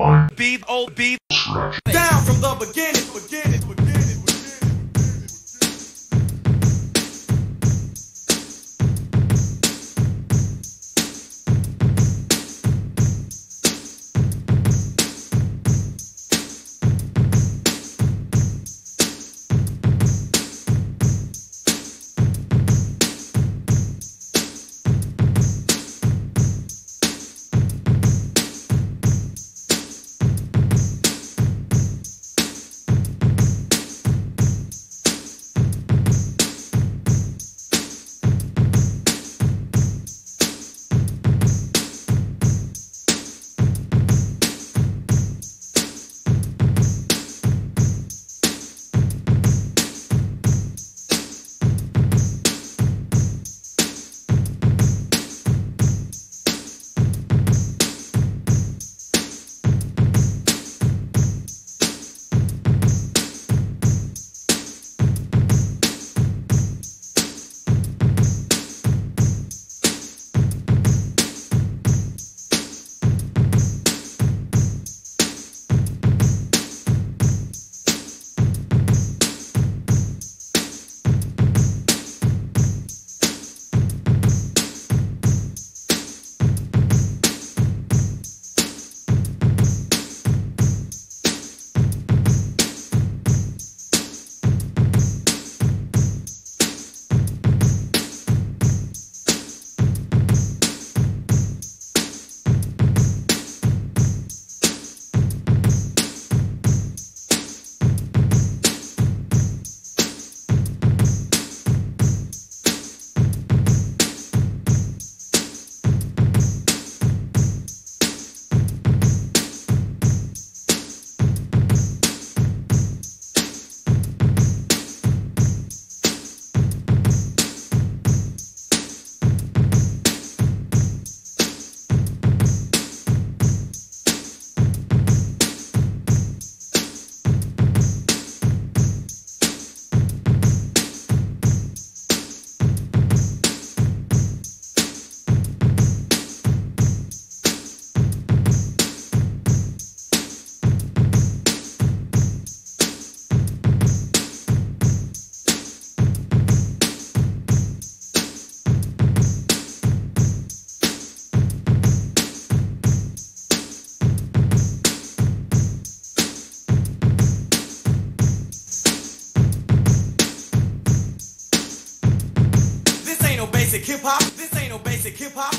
I beat old beat down from the hip hop. This ain't no basic hip hop.